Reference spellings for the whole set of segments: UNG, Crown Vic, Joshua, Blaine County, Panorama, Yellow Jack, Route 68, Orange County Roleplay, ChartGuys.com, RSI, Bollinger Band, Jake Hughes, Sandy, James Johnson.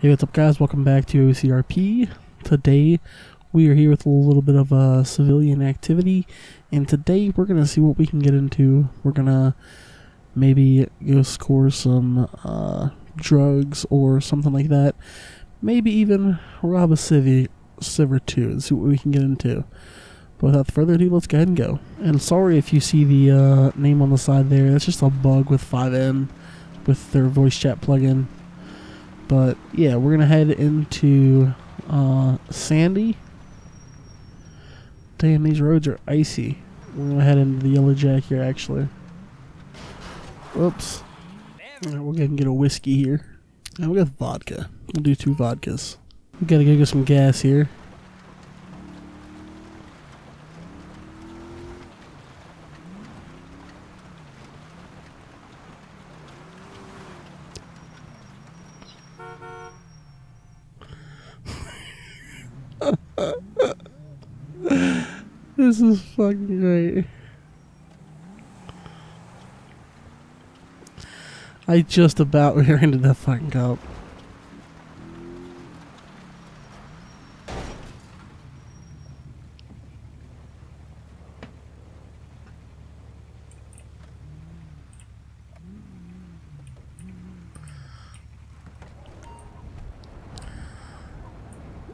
Hey, what's up guys, welcome back to OCRP. Today we are here with a little bit of civilian activity, and today we're gonna see what we can get into. We're gonna maybe go score some drugs or something like that, maybe even rob a civ or two and see what we can get into. But without further ado, let's go ahead and go. And sorry if you see the name on the side there, that's just a bug with 5N with their voice chat plugin. But yeah, we're gonna head into Sandy. Damn, these roads are icy. We're gonna head into the Yellow Jack here, actually. Whoops. All right, we'll go ahead and get a whiskey here. And we got vodka. We'll do 2 vodkas. We gotta go get some gas here. This is fucking great. I just about rear-ended that fucking cop.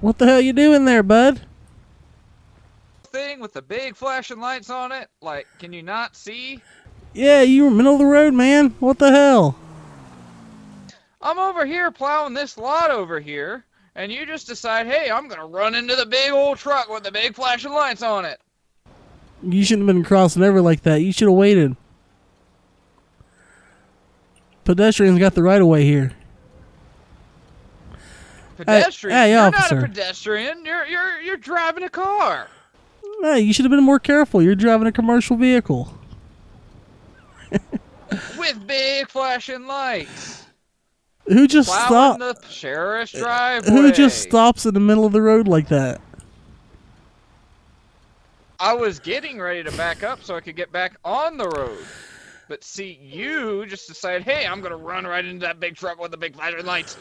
What the hell you doing there, bud? Thing with the big flashing lights on it, like, can you not see? Yeah, you were in the middle of the road, man. What the hell? I'm over here plowing this lot over here, and you just decide, hey, I'm gonna run into the big old truck with the big flashing lights on it. You shouldn't have been crossing over like that. You should have waited. Pedestrians got the right of way here. Pedestrian? Hey, officer. You're not a pedestrian. You're driving a car. Hey, you should have been more careful. You're driving a commercial vehicle. With big flashing lights. Who just stopped? The sheriff's driveway. Who just stops in the middle of the road like that? I was getting ready to back up so I could get back on the road. But see, you just decided, hey, I'm going to run right into that big truck with the big flashing lights.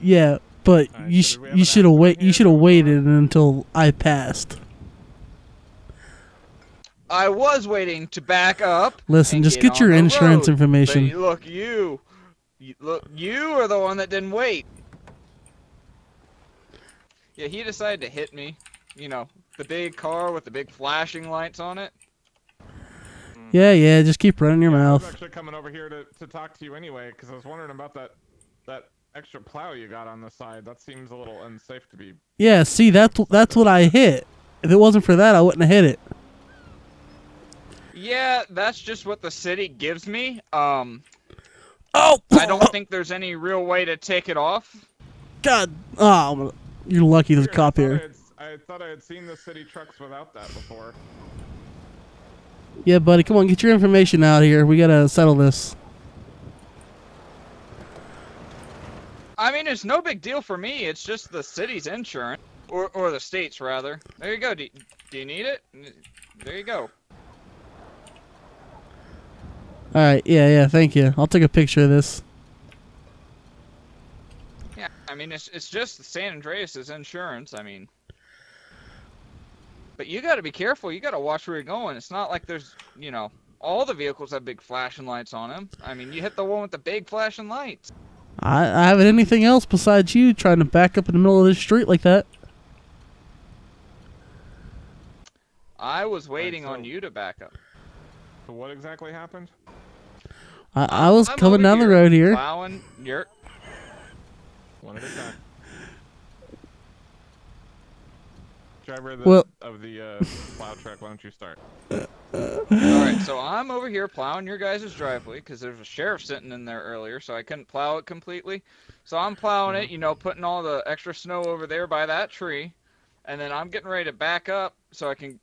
Yeah. But right, you should have waited until I passed. I was waiting to back up. Listen, just get your insurance information. But look, you are the one that didn't wait. Yeah, he decided to hit me. You know, the big car with the big flashing lights on it. Yeah, just keep running your mouth. I was actually coming over here to talk to you anyway, because I was wondering about that extra plow you got on the side. That seems a little unsafe to be. Yeah, see, that's what I hit. If it wasn't for that, I wouldn't have hit it. Yeah, that's just what the city gives me. I don't think there's any real way to take it off. God, oh, you're lucky there's a cop here. I thought I had seen the city trucks without that before. Yeah, buddy, come on, get your information out here. We gotta settle this. I mean, it's no big deal for me. It's just the city's insurance, or the state's rather. There you go. Do you need it? There you go. All right. Yeah. Thank you. I'll take a picture of this. Yeah. I mean, it's just San Andreas's insurance. I mean, but you got to be careful. You got to watch where you're going. It's not like there's, you know, all the vehicles have big flashing lights on them. I mean, you hit the one with the big flashing lights. I haven't anything else besides you trying to back up in the middle of the street like that. I was waiting on you to back up. So what exactly happened? I was coming down the road here. Plowing your... One at a time. Driver of the plow truck, why don't you start? Alright, so I'm over here plowing your guys' driveway because there's a sheriff sitting in there earlier, so I couldn't plow it completely. So I'm plowing it, you know, putting all the extra snow over there by that tree, and then I'm getting ready to back up so I can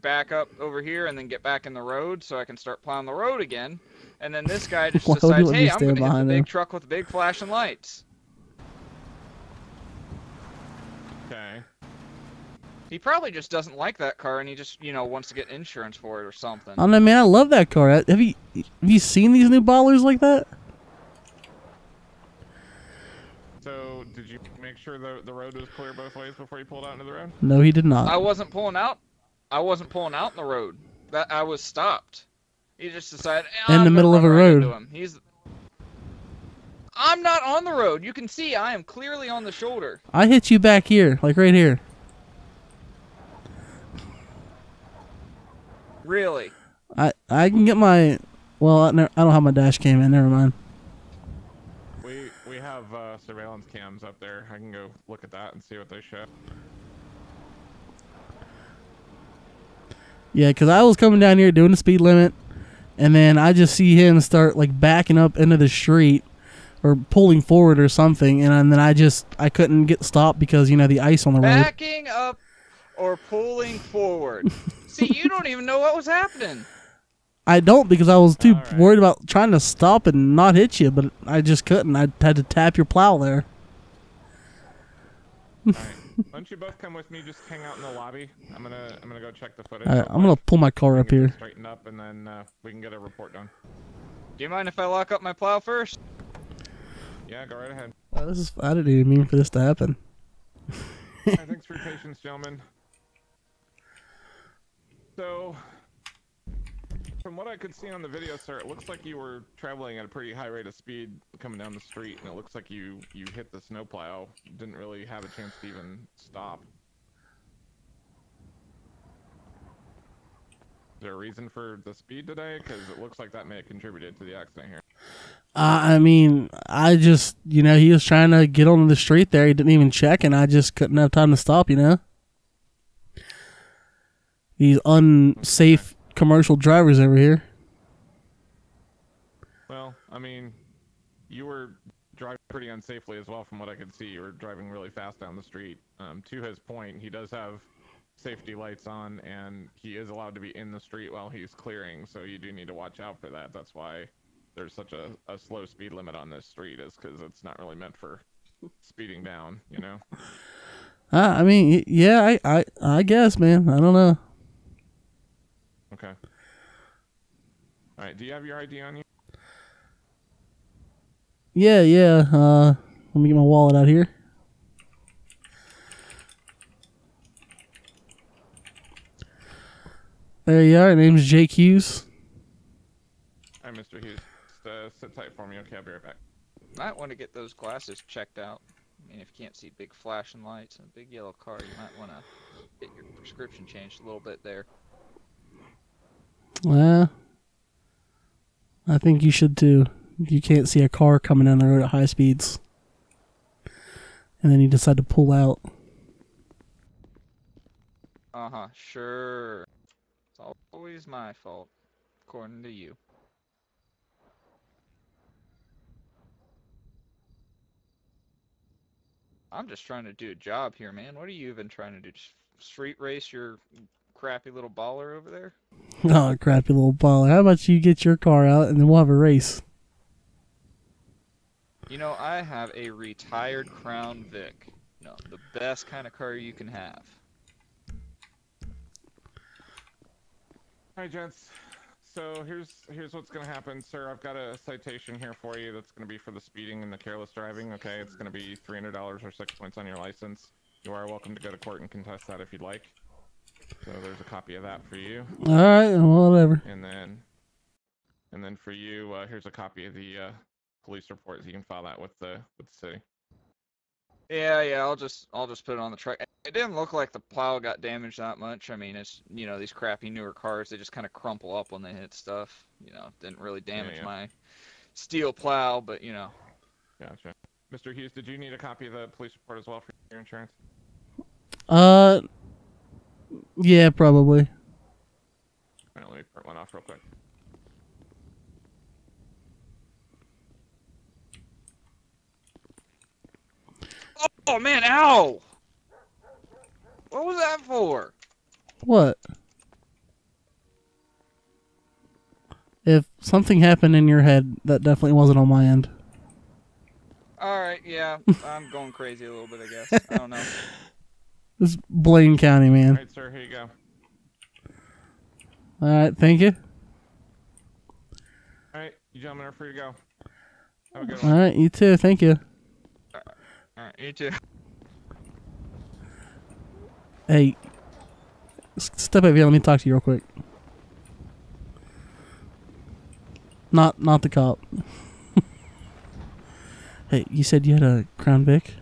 back up over here and then get back in the road so I can start plowing the road again. And then this guy just decides, hey, I'm going to hit the big truck with the big flashing lights. Okay. He probably just doesn't like that car, and he just, you know, wants to get insurance for it or something. I mean, man, I love that car. Have you seen these new ballers like that? So, did you make sure the road was clear both ways before you pulled out into the road? No, he did not. I wasn't pulling out in the road. That I was stopped. He just decided. Oh, in the middle of a road. I'm not on the road. You can see I am clearly on the shoulder. I hit you back here, like right here. Really? I can get my. Well, I don't have my dash cam in. Never mind. We have surveillance cams up there. I can go look at that and see what they show. Yeah, because I was coming down here doing the speed limit, and then I just see him start like backing up into the street or pulling forward or something, and then I couldn't get stopped because, you know, the ice on the road. Backing up or pulling forward. See, you don't even know what was happening. I don't, because I was too worried about trying to stop and not hit you, but I just couldn't. I had to tap your plow there. All right. Why don't you both come with me? Just hang out in the lobby. I'm gonna go check the footage. All right, I'm gonna pull my car up here. Straighten up, and then we can get a report done. Do you mind if I lock up my plow first? Yeah, go right ahead. Oh, this is. I didn't even mean for this to happen. Right, thanks for your patience, gentlemen. So. From what I could see on the video, sir, it looks like you were traveling at a pretty high rate of speed coming down the street, and it looks like you hit the snowplow. You didn't really have a chance to even stop. Is there a reason for the speed today? Because it looks like that may have contributed to the accident here. I mean, I just, you know, he was trying to get on the street there. He didn't even check, and I just couldn't have time to stop, you know? These unsafe commercial drivers over here. Well, I mean, you were driving pretty unsafely as well from what I could see. You were driving really fast down the street. To his point, he does have safety lights on, and he is allowed to be in the street while he's clearing, so you do need to watch out for that. That's why there's such a slow speed limit on this street, is because it's not really meant for speeding down, you know? I mean, yeah, I guess, man. I don't know. Okay. All right. Do you have your ID on you? Yeah, yeah. Let me get my wallet out here. There you are. Name's Jake Hughes. All right, Mr. Hughes. Just, sit tight for me. Okay, I'll be right back. Might want to get those glasses checked out. I mean, if you can't see big flashing lights and a big yellow car, you might want to get your prescription changed a little bit there. Well, I think you should too. You can't see a car coming down the road at high speeds, and then you decide to pull out. Uh-huh, sure. It's always my fault, according to you. I'm just trying to do a job here, man. What are you even trying to do? Just street race your crappy little baller over there? Oh, crappy little baller. How about you get your car out and then we'll have a race? You know, I have a retired Crown Vic. No, the best kind of car you can have. All right, gents. So here's what's going to happen, sir. I've got a citation here for you that's going to be for the speeding and the careless driving. Okay, it's going to be $300 or 6 points on your license. You are welcome to go to court and contest that if you'd like. So there's a copy of that for you. All right, whatever. And then for you, here's a copy of the police report, so you can file that with the city. Yeah, I'll just put it on the truck. It didn't look like the plow got damaged that much. I mean, it's, you know, these crappy newer cars, they just kind of crumple up when they hit stuff. You know, didn't really damage my steel plow, but you know. Gotcha. Mr. Hughes, did you need a copy of the police report as well for your insurance? Yeah, probably. All right, let me print one off real quick. Oh, man, ow! What was that for? What? If something happened in your head, that definitely wasn't on my end. All right, yeah. I'm going crazy a little bit, I guess. I don't know. This is Blaine County, man. All right, sir. Here you go. All right. Thank you. All right. You gentlemen are free to go. Have a good one. All right. You too. Thank you. You too. Hey, step over here. Let me talk to you real quick. Not the cop. Hey, you said you had a Crown Vic?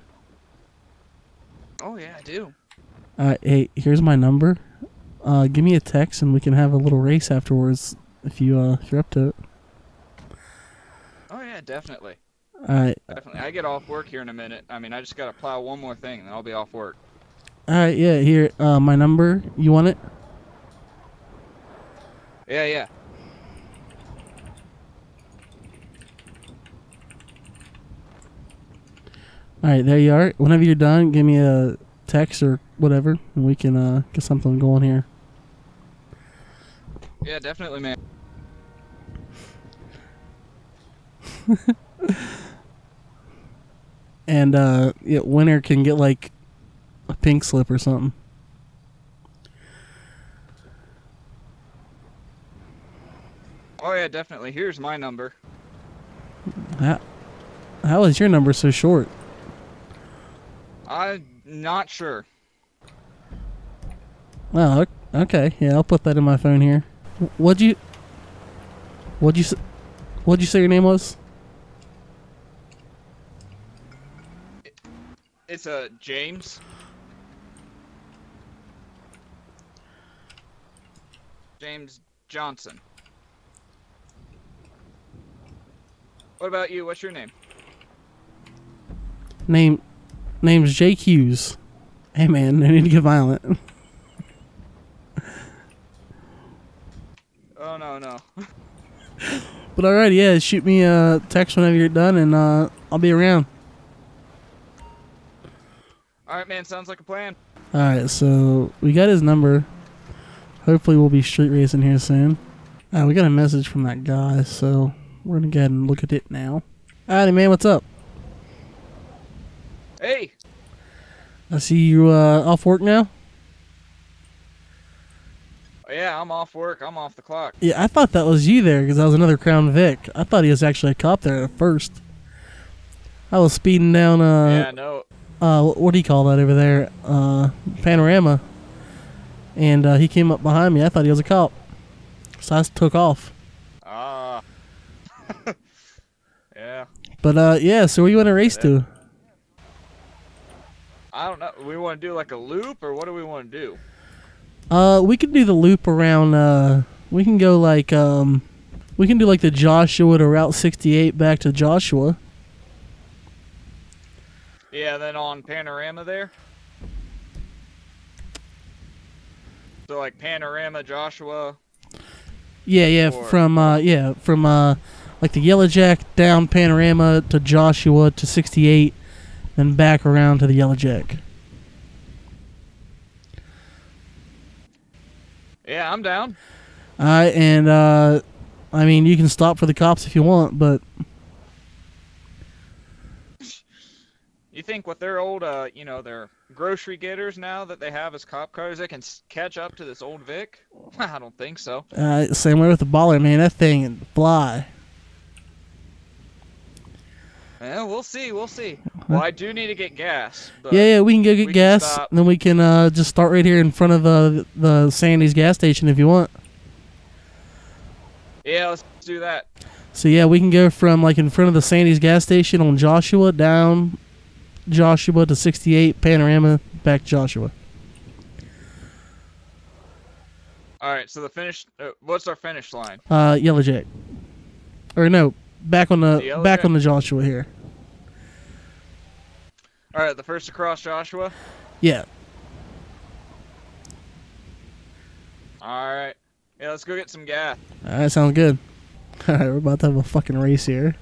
Oh yeah, I do. Alright, hey, here's my number. Give me a text and we can have a little race afterwards if you're up to it. Oh yeah, definitely. Alright. Definitely. I get off work here in a minute. I mean, I just gotta plow one more thing and then I'll be off work. Alright, yeah, here, my number, you want it? Yeah, yeah. Alright, there you are. Whenever you're done, give me a text or whatever, and we can get something going here. Yeah, definitely, man. And yeah, winner can get like a pink slip or something. Oh yeah, definitely. Here's my number. How is your number so short? I'm not sure. Oh, okay. Yeah, I'll put that in my phone here. What'd you say your name was? It's James. James Johnson. What about you? What's your name? Name's Jake Hughes. Hey man, I need to get violent. Oh no. But alright, yeah, shoot me a text whenever you're done and I'll be around. Alright man, sounds like a plan. Alright, so we got his number. Hopefully we'll be street racing here soon. Alright, we got a message from that guy, so we're gonna go ahead and look at it now. Alrighty man, what's up? Hey! I see you off work now? Yeah, I'm off work. I'm off the clock. Yeah, I thought that was you there because that was another Crown Vic. I thought he was actually a cop there at first. I was speeding down... yeah, no. What do you call that over there? Panorama. And he came up behind me. I thought he was a cop. So I took off. Ah. Yeah. But, yeah, so where you want to race to? I don't know. We want to do like a loop, or what do we want to do? We can do the loop around. We can go like we can do like the Joshua to Route 68 back to Joshua. Yeah, then on Panorama there. So like Panorama Joshua. Yeah, yeah, from like the Yellow Jack down Panorama to Joshua to 68. Then back around to the Yellow Jack. Yeah, I'm down. And I mean, you can stop for the cops if you want, but you think with their old, you know, their grocery getters now that they have as cop cars, they can catch up to this old Vic? I don't think so. Same way with the baller, man. That thing can fly. Yeah, we'll see, we'll see. Well, I do need to get gas. Yeah, we can go get gas, and then we can just start right here in front of the Sandy's gas station if you want. Yeah, let's do that. So, yeah, we can go from, like, in front of the Sandy's gas station on Joshua, down Joshua to 68, Panorama, back Joshua. All right, so the finish, what's our finish line? Yellow Jack. Or, no, back on the Joshua here. All right, the first across Joshua? Yeah. All right. Yeah, let's go get some gas. All right, sounds good. All right, we're about to have a fucking race here.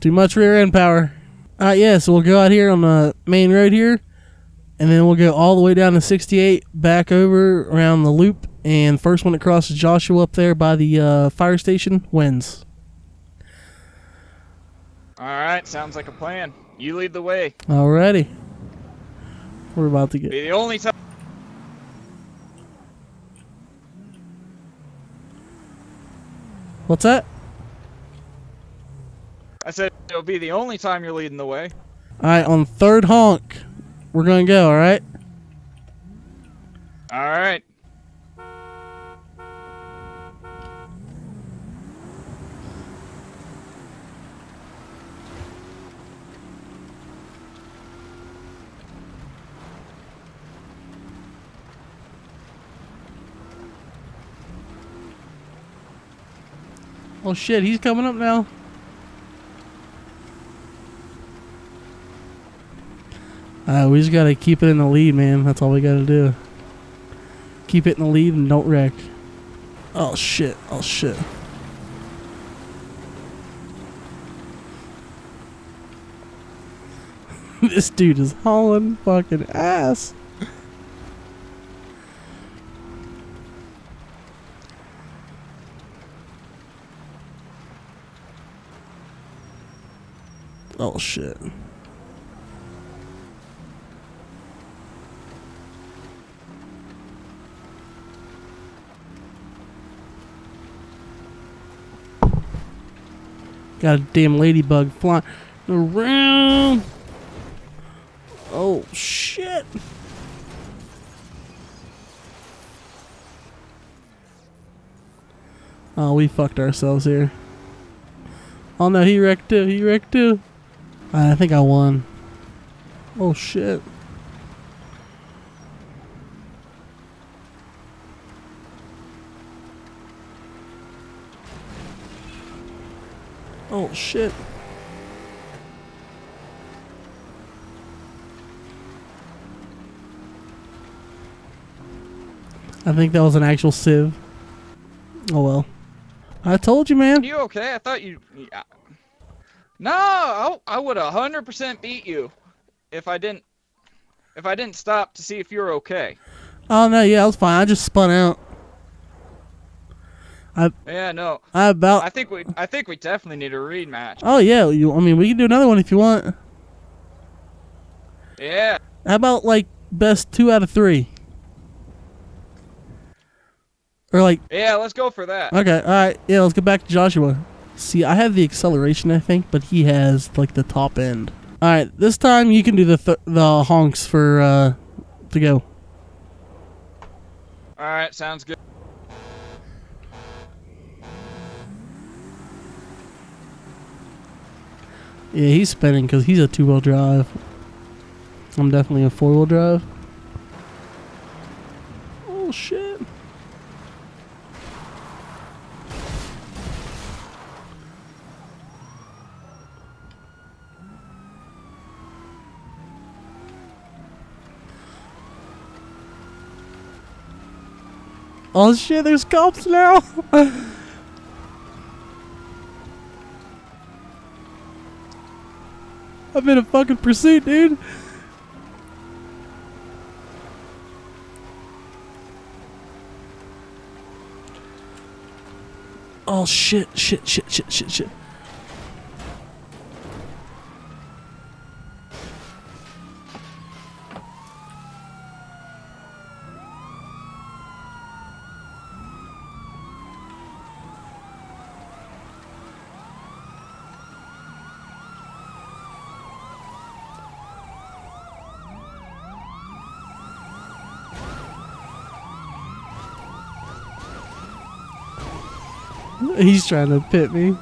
Too much rear end power. All right, yeah, so we'll go out here on the main road here, and then we'll go all the way down to 68, back over around the loop, and first one that crosses Joshua up there by the fire station wins. All right, sounds like a plan. You lead the way. Alrighty. We're about to get... Be the only time... What's that? I said it'll be the only time you're leading the way. Alright, on third honk, we're gonna go, alright? Alright. Oh shit, he's coming up now. We just gotta keep it in the lead, man. That's all we gotta do. Keep it in the lead and don't wreck. Oh shit, oh shit. This dude is hauling fucking ass. Oh shit. Got a damn ladybug flying around. Oh shit. Oh, we fucked ourselves here. Oh no, he wrecked too. He wrecked too. I think I won. Oh shit. Oh shit. I think that was an actual sieve. Oh well. I told you, man. You okay? I thought you... Yeah. No, I would 100% beat you if I didn't stop to see if you were okay. Oh no, yeah, I was fine. I just spun out. I think we definitely need a rematch. Oh yeah, we can do another one if you want. Yeah. How about like best 2 out of 3? Or like. Yeah, let's go for that. Okay, all right. Yeah, let's get back to Joshua. See, I have the acceleration, I think, but he has like the top end. All right, this time you can do the honks for to go. All right, sounds good. Yeah, he's spinning because he's a 2-wheel drive. I'm definitely a 4-wheel drive. Oh, shit. Oh, shit, there's cops now. I'm in a fucking pursuit, dude. Oh shit, shit, shit, shit, shit, shit. He's trying to pit me.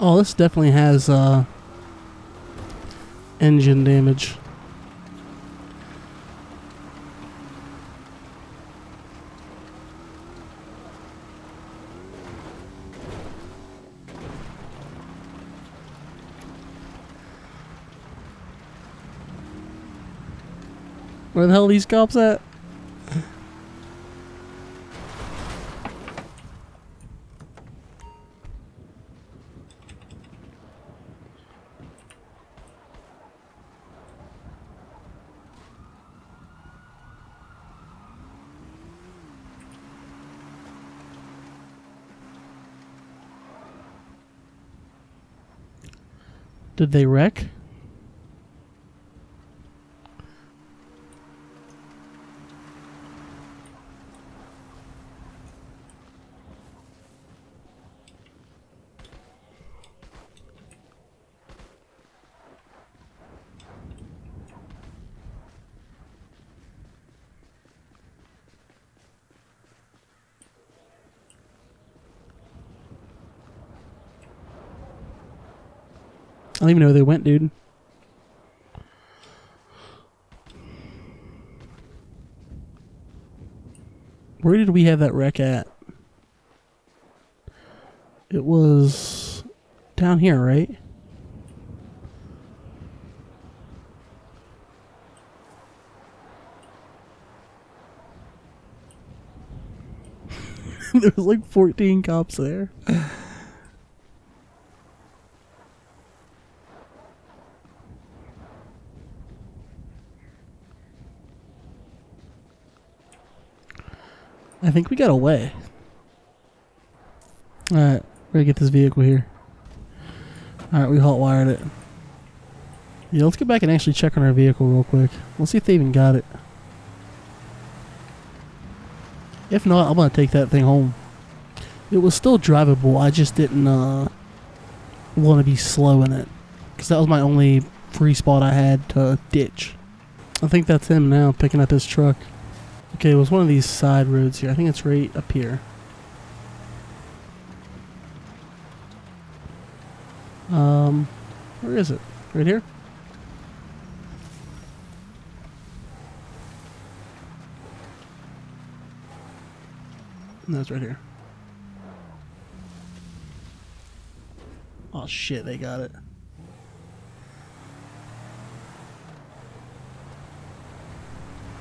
Oh, this definitely has engine damage. Where the hell are these cops at? Did they wreck? I don't even know where they went, dude. Where did we have that wreck at? It was down here, right? There was like 14 cops there. I think we got away. Alright, we're gonna get this vehicle here. Alright, we hot wired it. Yeah, let's get back and actually check on our vehicle real quick. Let's see if they even got it. If not, I'm gonna take that thing home. It was still drivable, I just didn't want to be slow in it. Because that was my only free spot I had to ditch. I think that's him now, picking up his truck. Okay, it was one of these side roads here. I think it's right up here. Where is it? Right here? No, it's right here. Oh shit, they got it.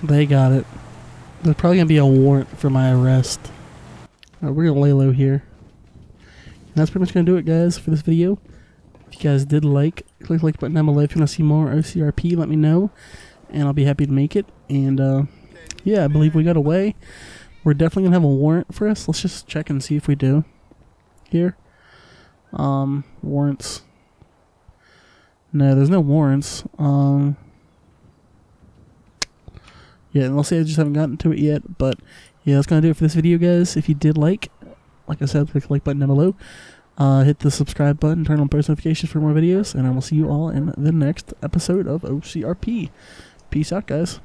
They got it. There's probably going to be a warrant for my arrest. Alright, we're going to lay low here. And that's pretty much going to do it, guys, for this video. If you guys did like, click the like button down below. If you want to see more OCRP, let me know. And I'll be happy to make it. And, yeah, I believe we got away. We're definitely going to have a warrant for us. Let's just check and see if we do. Here. Warrants. No, there's no warrants. Yeah, and I'll say I just haven't gotten to it yet, but yeah, that's going to do it for this video, guys. If you did like I said, click the like button down below. Hit the subscribe button, turn on post notifications for more videos, and I will see you all in the next episode of OCRP. Peace out, guys.